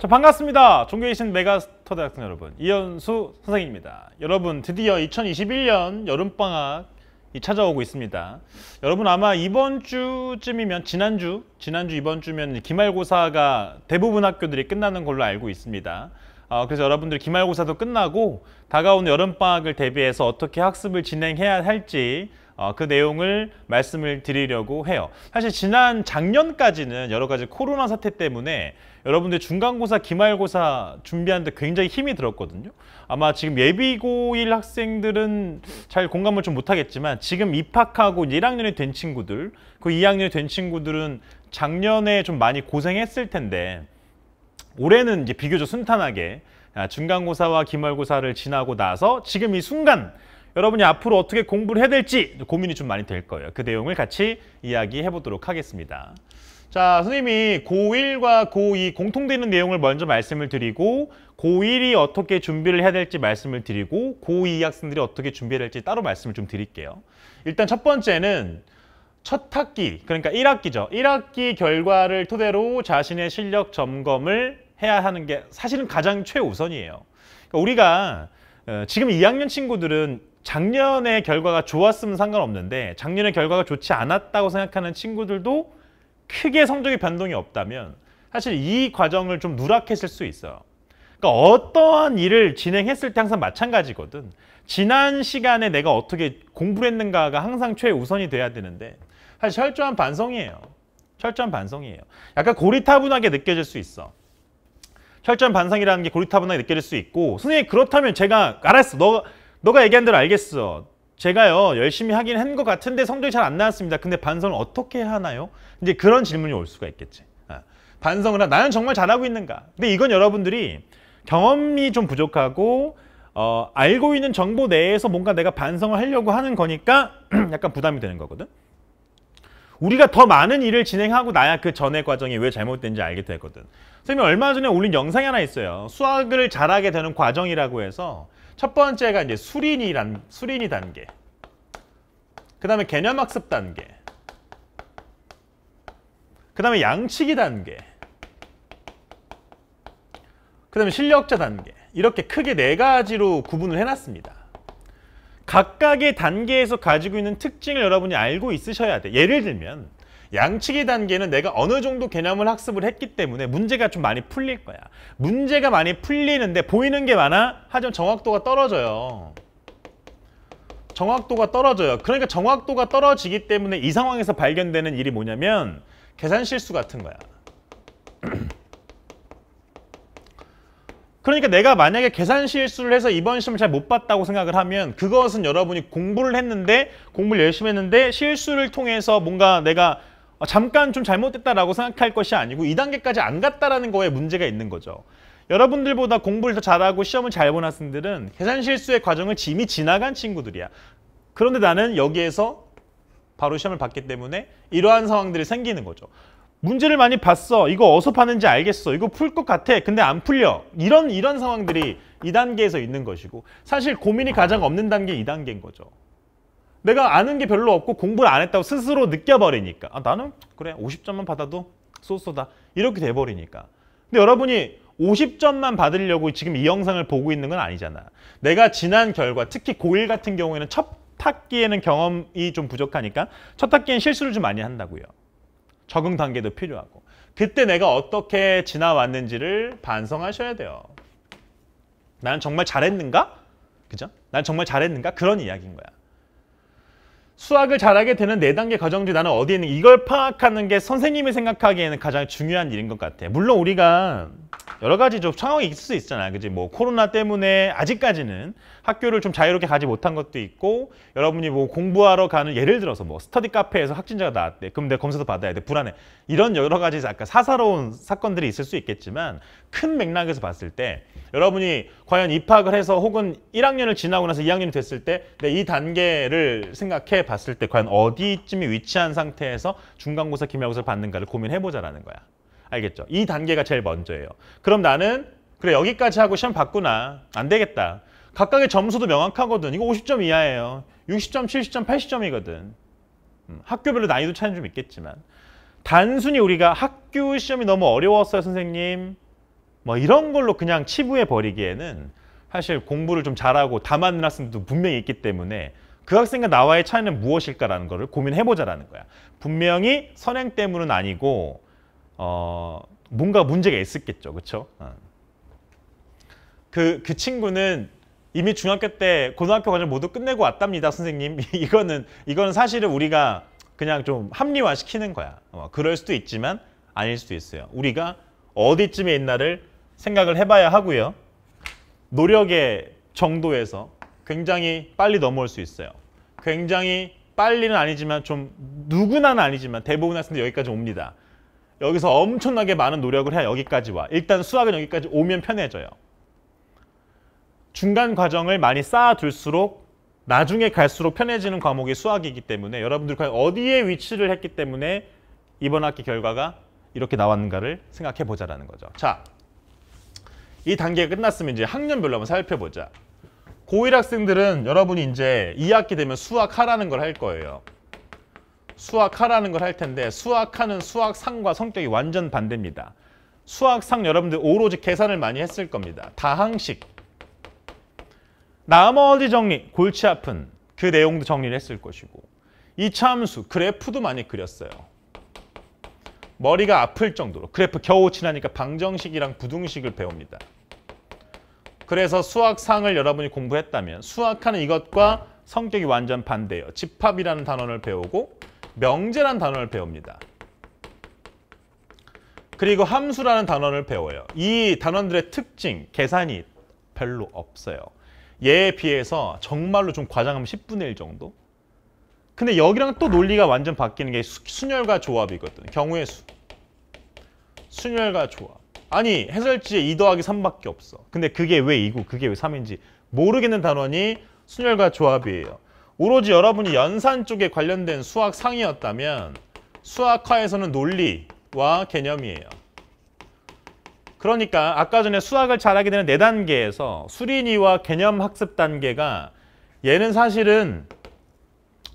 자, 반갑습니다. 종교이신 메가스터디 학생 여러분, 이현수 선생님입니다. 여러분, 드디어 2021년 여름방학이 찾아오고 있습니다. 여러분, 아마 이번 주쯤이면 지난주 이번 주면 기말고사가 대부분 학교들이 끝나는 걸로 알고 있습니다. 그래서 여러분들 기말고사도 끝나고 다가온 여름방학을 대비해서 어떻게 학습을 진행해야 할지 그 내용을 말씀을 드리려고 해요. 사실 작년까지는 여러 가지 코로나 사태 때문에 여러분들 중간고사, 기말고사 준비하는데 굉장히 힘이 들었거든요. 아마 지금 예비고1 학생들은 잘 공감을 좀 못하겠지만 지금 입학하고 1학년이 된 친구들, 그 2학년이 된 친구들은 작년에 좀 많이 고생했을 텐데 올해는 이제 비교적 순탄하게 중간고사와 기말고사를 지나고 나서 지금 이 순간 여러분이 앞으로 어떻게 공부를 해야 될지 고민이 좀 많이 될 거예요. 그 내용을 같이 이야기해 보도록 하겠습니다. 자, 선생님이 고1과 고2 공통되는 내용을 먼저 말씀을 드리고 고1이 어떻게 준비를 해야 될지 말씀을 드리고 고2 학생들이 어떻게 준비해야 될지 따로 말씀을 좀 드릴게요. 일단 첫 번째는 첫 학기, 그러니까 1학기죠. 1학기 결과를 토대로 자신의 실력 점검을 해야 하는 게 사실은 가장 최우선이에요. 그러니까 우리가 지금 2학년 친구들은 작년의 결과가 좋았으면 상관없는데 작년의 결과가 좋지 않았다고 생각하는 친구들도 크게 성적의 변동이 없다면 사실 이 과정을 좀 누락했을 수 있어요. 그러니까 어떠한 일을 진행했을 때 항상 마찬가지거든. 지난 시간에 내가 어떻게 공부를 했는가가 항상 최우선이 돼야 되는데 사실 철저한 반성이에요. 약간 고리타분하게 느껴질 수 있어. 철저한 반성이라는 게 고리타분하게 느껴질 수 있고, 선생님 그렇다면 제가 알았어, 너가 얘기한 대로 알겠어. 제가요 열심히 하긴 한 것 같은데 성적이 잘 안 나왔습니다. 근데 반성을 어떻게 하나요? 이제 그런 질문이 올 수가 있겠지. 반성을 나는 정말 잘하고 있는가? 근데 이건 여러분들이 경험이 좀 부족하고 알고 있는 정보 내에서 뭔가 내가 반성을 하려고 하는 거니까 약간 부담이 되는 거거든. 우리가 더 많은 일을 진행하고 나야 그 전의 과정이 왜 잘못된지 알게 되거든. 선생님이 얼마 전에 올린 영상이 하나 있어요. 수학을 잘하게 되는 과정이라고 해서 첫 번째가 이제 수린이 단계, 그 다음에 개념학습 단계, 그 다음에 양치기 단계, 그 다음에 실력자 단계, 이렇게 크게 4가지로 구분을 해놨습니다. 각각의 단계에서 가지고 있는 특징을 여러분이 알고 있으셔야 돼. 예를 들면 양치기 단계는 내가 어느 정도 개념을 학습을 했기 때문에 문제가 좀 많이 풀릴 거야. 문제가 많이 풀리는데 보이는 게 많아? 하지만 정확도가 떨어져요. 그러니까 정확도가 떨어지기 때문에 이 상황에서 발견되는 일이 뭐냐면 계산 실수 같은 거야. 그러니까 내가 만약에 계산 실수를 해서 이번 시험을 잘 못 봤다고 생각을 하면 그것은 여러분이 공부를 열심히 했는데 실수를 통해서 뭔가 내가 잠깐 좀 잘못됐다라고 생각할 것이 아니고 2단계까지 안 갔다라는 거에 문제가 있는 거죠. 여러분들보다 공부를 더 잘하고 시험을 잘 본 학생들은 계산 실수의 과정을 이미 지나간 친구들이야. 그런데 나는 여기에서 바로 시험을 봤기 때문에 이러한 상황들이 생기는 거죠. 문제를 많이 봤어. 이거 어디서 파는지 알겠어. 이거 풀 것 같아. 근데 안 풀려. 이런 상황들이 2단계에서 있는 것이고, 사실 고민이 가장 없는 단계 2단계인 거죠. 내가 아는 게 별로 없고 공부를 안 했다고 스스로 느껴버리니까, 나는 그래 50점만 받아도 쏘쏘다, 이렇게 돼버리니까. 근데 여러분이 50점만 받으려고 지금 이 영상을 보고 있는 건 아니잖아. 내가 지난 결과, 특히 고1 같은 경우에는 첫 학기에는 경험이 좀 부족하니까 첫 학기엔 실수를 좀 많이 한다고요. 적응 단계도 필요하고, 그때 내가 어떻게 지나왔는지를 반성하셔야 돼요. 나는 정말 잘했는가? 그죠? 난 정말 잘했는가? 그런 이야기인 거야. 수학을 잘하게 되는 4단계 과정 중 나는 어디에 있는, 이걸 파악하는 게 선생님이 생각하기에는 가장 중요한 일인 것 같아. 물론 우리가 여러 가지 좀 상황이 있을 수 있잖아. 그지? 뭐 코로나 때문에 아직까지는 학교를 좀 자유롭게 가지 못한 것도 있고, 여러분이 뭐 공부하러 가는, 예를 들어서 뭐 스터디 카페에서 확진자가 나왔대. 그럼 내가 검사도 받아야 돼. 불안해. 이런 여러 가지 약간 사사로운 사건들이 있을 수 있겠지만 큰 맥락에서 봤을 때 여러분이 과연 입학을 해서 혹은 1학년을 지나고 나서 2학년이 됐을 때 내 이 단계를 생각해 봤을 때 과연 어디쯤에 위치한 상태에서 중간고사, 기말고사를 받는가를 고민해보자라는 거야. 알겠죠? 이 단계가 제일 먼저예요. 그럼 나는 그래 여기까지 하고 시험 봤구나. 안 되겠다. 각각의 점수도 명확하거든. 이거 50점 이하예요. 60점, 70점, 80점이거든. 학교별로 난이도 차이는 좀 있겠지만 단순히 우리가 학교 시험이 너무 어려웠어요 선생님, 뭐 이런 걸로 그냥 치부해 버리기에는 사실 공부를 좀 잘하고 다 맞는 학생들도 분명히 있기 때문에 그 학생과 나와의 차이는 무엇일까라는 거를 고민해보자라는 거야. 분명히 선행 때문은 아니고 뭔가 문제가 있었겠죠. 그렇죠? 그 친구는 이미 중학교 때 고등학교 과정 모두 끝내고 왔답니다, 선생님. 이거는 사실은 우리가 그냥 좀 합리화시키는 거야. 그럴 수도 있지만 아닐 수도 있어요. 우리가 어디쯤에 있나를 생각을 해봐야 하고요. 노력의 정도에서 굉장히 빨리 넘어올 수 있어요. 굉장히 빨리는 아니지만 좀 누구나는 아니지만 대부분 학생들 여기까지 옵니다. 여기서 엄청나게 많은 노력을 해야 여기까지 와. 일단 수학은 여기까지 오면 편해져요. 중간 과정을 많이 쌓아둘수록 나중에 갈수록 편해지는 과목이 수학이기 때문에 여러분들 과연 어디에 위치를 했기 때문에 이번 학기 결과가 이렇게 나왔는가를 생각해보자라는 거죠. 자, 이 단계가 끝났으면 이제 학년별로 한번 살펴보자. 고1 학생들은 여러분이 이제 2학기 되면 수학하라는 걸 할 거예요. 수학하라는 걸 할 텐데 수학하는 수학상과 성격이 완전 반대입니다. 수학상 여러분들 오로지 계산을 많이 했을 겁니다. 다항식. 나머지 정리, 골치 아픈 그 내용도 정리를 했을 것이고 이차함수, 그래프도 많이 그렸어요. 머리가 아플 정도로 그래프 겨우 친하니까 방정식이랑 부등식을 배웁니다. 그래서 수학상을 여러분이 공부했다면 수학하는 이것과 성격이 완전 반대예요. 집합이라는 단어를 배우고 명제라는 단어를 배웁니다. 그리고 함수라는 단어를 배워요. 이 단원들의 특징, 계산이 별로 없어요. 얘에 비해서 정말로 좀 과장하면 10분의 1 정도? 근데 여기랑 또 논리가 완전 바뀌는 게 순열과 조합이거든. 경우의 수. 순열과 조합. 아니, 해설지에 2 더하기 3밖에 없어. 근데 그게 왜 2고 그게 왜 3인지 모르겠는 단원이 순열과 조합이에요. 오로지 여러분이 연산 쪽에 관련된 수학상이었다면 수학화에서는 논리와 개념이에요. 그러니까 아까 전에 수학을 잘하게 되는 4단계에서 수리니와 개념 학습 단계가 얘는 사실은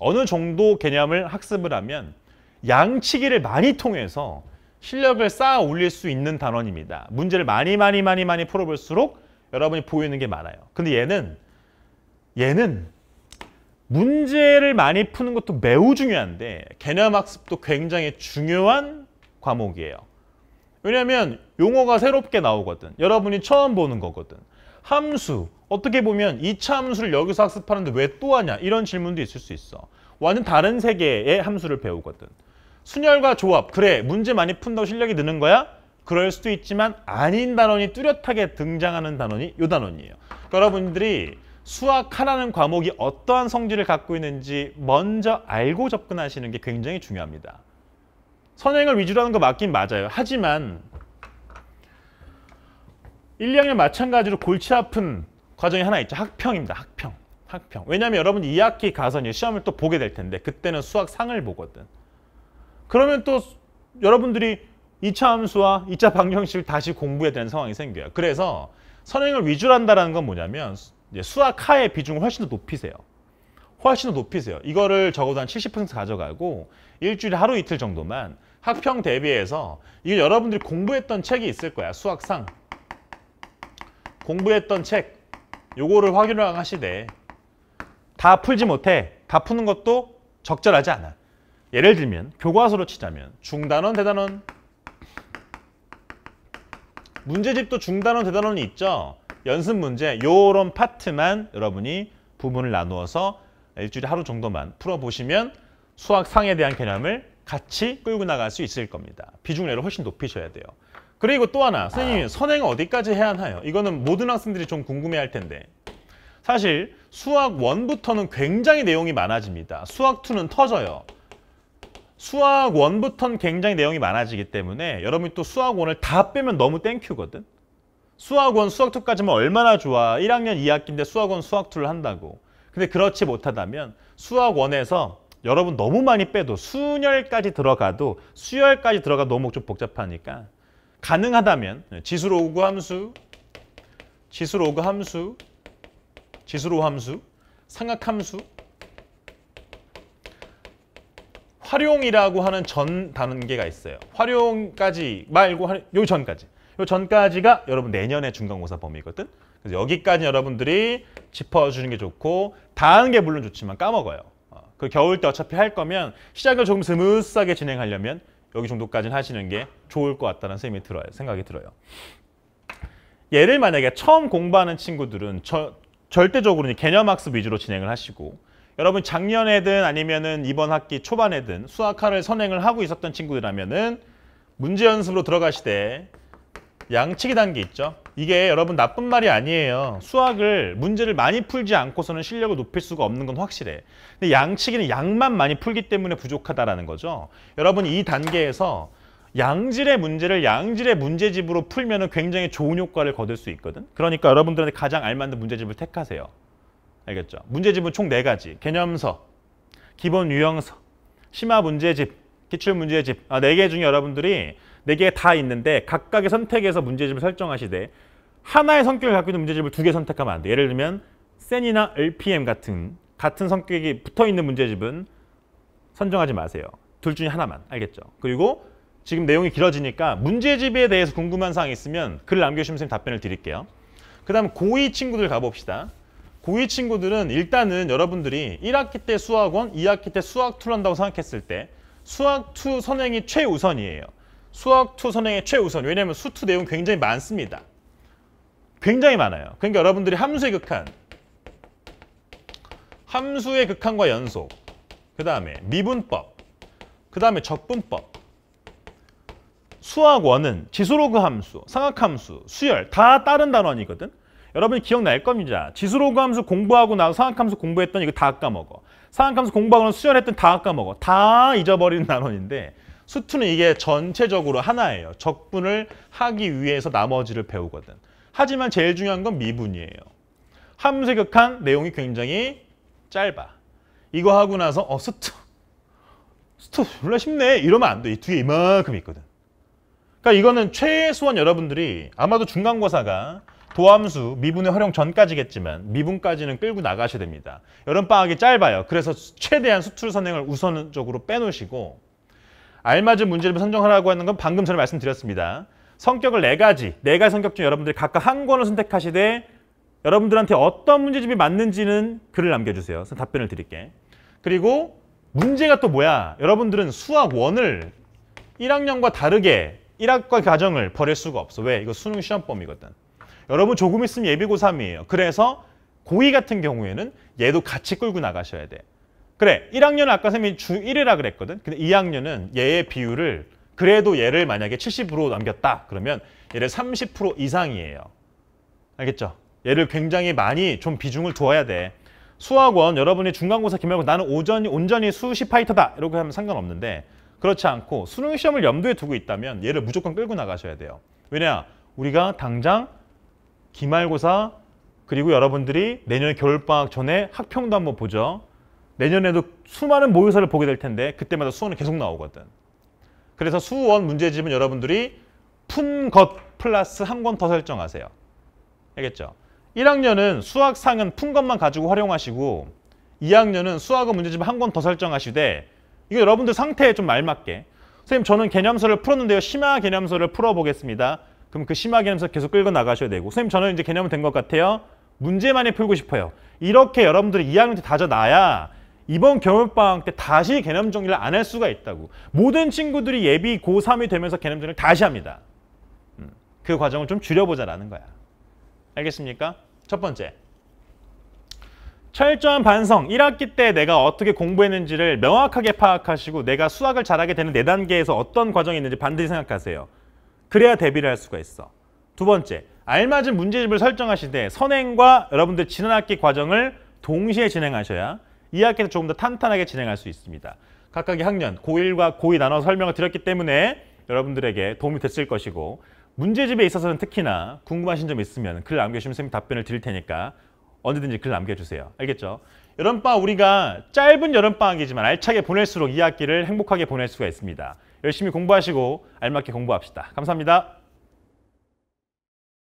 어느 정도 개념을 학습을 하면 양치기를 많이 통해서 실력을 쌓아 올릴 수 있는 단원입니다. 문제를 많이 풀어볼수록 여러분이 보이는 게 많아요. 근데 얘는 문제를 많이 푸는 것도 매우 중요한데 개념 학습도 굉장히 중요한 과목이에요. 왜냐하면 용어가 새롭게 나오거든. 여러분이 처음 보는 거거든. 함수, 어떻게 보면 2차 함수를 여기서 학습하는데 왜 또 하냐? 이런 질문도 있을 수 있어. 완전 다른 세계의 함수를 배우거든. 순열과 조합, 그래, 문제 많이 푼다고 실력이 느는 거야? 그럴 수도 있지만 아닌 단원이 뚜렷하게 등장하는 단원이 이 단원이에요. 그러니까 여러분들이 수학하라는 과목이 어떠한 성질을 갖고 있는지 먼저 알고 접근하시는 게 굉장히 중요합니다. 선행을 위주로 하는 거 맞긴 맞아요. 하지만 1, 2학년 마찬가지로 골치 아픈 과정이 하나 있죠. 학평입니다. 학평. 왜냐하면 여러분 2학기 가서 시험을 또 보게 될 텐데 그때는 수학상을 보거든. 그러면 또 여러분들이 2차 함수와 2차 방정식을 다시 공부해야 되는 상황이 생겨요. 그래서 선행을 위주로 한다는 건 뭐냐면 수학하의 비중을 훨씬 더 높이세요. 이거를 적어도 한 70% 가져가고 일주일에 하루 이틀 정도만 학평 대비해서 이거 여러분들이 공부했던 책이 있을 거야. 수학상. 공부했던 책, 요거를 확인을 하시되 다 풀지 못해. 다 푸는 것도 적절하지 않아. 예를 들면 교과서로 치자면 중단원, 대단원. 문제집도 중단원, 대단원이 있죠. 연습 문제, 요런 파트만 여러분이 부분을 나누어서 일주일에 하루 정도만 풀어보시면 수학상에 대한 개념을 같이 끌고 나갈 수 있을 겁니다. 비중을 훨씬 높이셔야 돼요. 그리고 또 하나, 선생님, 선행은 어디까지 해야 하나요? 이거는 모든 학생들이 좀 궁금해할 텐데 사실 수학 1부터는 굉장히 내용이 많아집니다. 수학 2는 터져요. 수학 1부터는 굉장히 내용이 많아지기 때문에 여러분이 또 수학 1을 다 빼면 너무 땡큐거든. 수학 1, 수학 2까지면 얼마나 좋아. 1학년 2학기인데 수학 1, 수학 2를 한다고. 근데 그렇지 못하다면 수학 1에서 여러분 너무 많이 빼도 순열까지 들어가도 수열까지 들어가도 너무 좀 복잡하니까 가능하다면 지수로 오구 함수, 지수로 함수, 삼각함수, 활용이라고 하는 전 단계가 있어요. 활용까지 말고 요 전까지 요 전까지가 여러분 내년에 중간고사 범위거든. 그래서 여기까지 여러분들이 짚어주는 게 좋고 다 하는 게 물론 좋지만 까먹어요. 그 겨울 때 어차피 할 거면 시작을 조금 스무스하게 진행하려면 여기 정도까지는 하시는 게 좋을 것 같다는 생각이 들어요. 얘를 만약에 처음 공부하는 친구들은 절대적으로 개념 학습 위주로 진행을 하시고, 여러분 작년에든 아니면은 이번 학기 초반에든 수학화를 선행을 하고 있었던 친구들이라면은 문제 연습으로 들어가시되 양치기 단계 있죠. 이게 여러분 나쁜 말이 아니에요. 수학을 문제를 많이 풀지 않고서는 실력을 높일 수가 없는 건 확실해. 근데 양치기는 양만 많이 풀기 때문에 부족하다라는 거죠. 여러분 이 단계에서 양질의 문제를 양질의 문제집으로 풀면은 굉장히 좋은 효과를 거둘 수 있거든. 그러니까 여러분들한테 가장 알맞는 문제집을 택하세요. 알겠죠? 문제집은 총 4가지. 개념서, 기본 유형서, 심화 문제집, 기출 문제집. 4개 중에 여러분들이 4개 다 있는데 각각의 선택에서 문제집을 설정하시되 하나의 성격을 갖고 있는 문제집을 2개 선택하면 안 돼. 예를 들면 센이나 LPM 같은 성격이 붙어있는 문제집은 선정하지 마세요. 둘 중에 하나만. 알겠죠? 그리고 지금 내용이 길어지니까 문제집에 대해서 궁금한 사항이 있으면 글 남겨주시면 선생님 답변을 드릴게요. 그 다음 고2 친구들 가봅시다. 고2 친구들은 일단은 여러분들이 1학기 때 수학원, 2학기 때 수학2를 한다고 생각했을 때 수학2 선행이 최우선이에요. 수학2 선행이 최우선. 왜냐하면 수투 내용 굉장히 많습니다. 굉장히 많아요. 그러니까 여러분들이 함수의 극한과 연속, 그 다음에 미분법, 그 다음에 적분법, 수학원은 지수로그 함수, 상악함수, 수열 다 다른 단원이거든. 여러분이 기억날 겁니다. 지수로그 함수 공부하고 나서 상악함수 공부했더니 이거 다 까먹어. 상악함수 공부하고 나서 수열했더니 다 까먹어. 다 잊어버리는 단원인데 수투는 이게 전체적으로 하나예요. 적분을 하기 위해서 나머지를 배우거든. 하지만 제일 중요한 건 미분이에요. 함수의 극한 내용이 굉장히 짧아. 이거 하고 나서 수투 원래 쉽네 이러면 안 돼. 이 뒤에 이만큼 있거든. 그러니까 이거는 최소한 여러분들이 아마도 중간고사가 도함수, 미분의 활용 전까지겠지만 미분까지는 끌고 나가셔야 됩니다. 여름방학이 짧아요. 그래서 최대한 수출 선행을 우선적으로 빼놓으시고 알맞은 문제를 선정하라고 하는 건 방금 전에 말씀드렸습니다. 성격을 4가지 성격 중 여러분들이 각각 한 권을 선택하시되 여러분들한테 어떤 문제집이 맞는지는 글을 남겨주세요. 답변을 드릴게. 그리고 문제가 또 뭐야? 여러분들은 수학원을 1학년과 다르게 1학과 과정을 버릴 수가 없어. 왜? 이거 수능 시험범이거든. 여러분 조금 있으면 예비고3이에요. 그래서 고2 같은 경우에는 얘도 같이 끌고 나가셔야 돼. 그래, 1학년은 아까 선생님이 주1이라 그랬거든. 근데 2학년은 얘의 비율을 그래도 얘를 만약에 70% 남겼다. 그러면 얘를 30% 이상이에요. 알겠죠? 얘를 굉장히 많이 좀 비중을 두어야 돼. 수학원 여러분이 중간고사 기말고사 나는 온전히 수시 파이터다 이렇게 하면 상관없는데 그렇지 않고 수능 시험을 염두에 두고 있다면 얘를 무조건 끌고 나가셔야 돼요. 왜냐? 우리가 당장 기말고사 그리고 여러분들이 내년에 겨울방학 전에 학평도 한번 보죠. 내년에도 수많은 모의고사를 보게 될 텐데 그때마다 수원은 계속 나오거든. 그래서 수원 문제집은 여러분들이 푼 것 플러스 한 권 더 설정하세요. 알겠죠? 1학년은 수학상은 푼 것만 가지고 활용하시고 2학년은 수학원 문제집 한 권 더 설정하시되 이거 여러분들 상태에 좀 알맞게 선생님 저는 개념서를 풀었는데요. 심화 개념서를 풀어보겠습니다. 그럼 그 심화 개념서 계속 끌고 나가셔야 되고 선생님 저는 이제 개념은 된 것 같아요. 문제만이 풀고 싶어요. 이렇게 여러분들이 2학년 때 다져놔야 이번 겨울방학 때 다시 개념 정리를 안 할 수가 있다고. 모든 친구들이 예비 고3이 되면서 개념 정리를 다시 합니다. 그 과정을 좀 줄여보자라는 거야. 알겠습니까? 첫 번째. 철저한 반성, 1학기 때 내가 어떻게 공부했는지를 명확하게 파악하시고 내가 수학을 잘하게 되는 4단계에서 어떤 과정이 있는지 반드시 생각하세요. 그래야 대비를 할 수가 있어. 두 번째, 알맞은 문제집을 설정하시되 선행과 여러분들 지난 학기 과정을 동시에 진행하셔야 2학기에서 조금 더 탄탄하게 진행할 수 있습니다. 각각의 학년, 고1과 고2 나눠서 설명을 드렸기 때문에 여러분들에게 도움이 됐을 것이고 문제집에 있어서는 특히나 궁금하신 점 있으면 글 남겨주시면 선생님 답변을 드릴 테니까 언제든지 글 남겨주세요. 알겠죠? 여름방학 우리가 짧은 여름방학이지만 알차게 보낼수록 이 학기를 행복하게 보낼 수가 있습니다. 열심히 공부하시고 알맞게 공부합시다. 감사합니다.